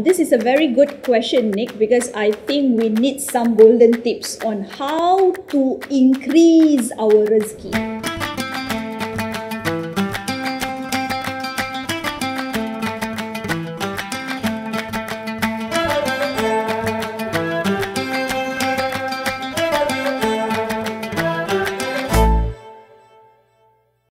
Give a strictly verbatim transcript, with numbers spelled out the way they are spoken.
This is a very good question, Nick, because I think we need some golden tips on how to increase our rizq.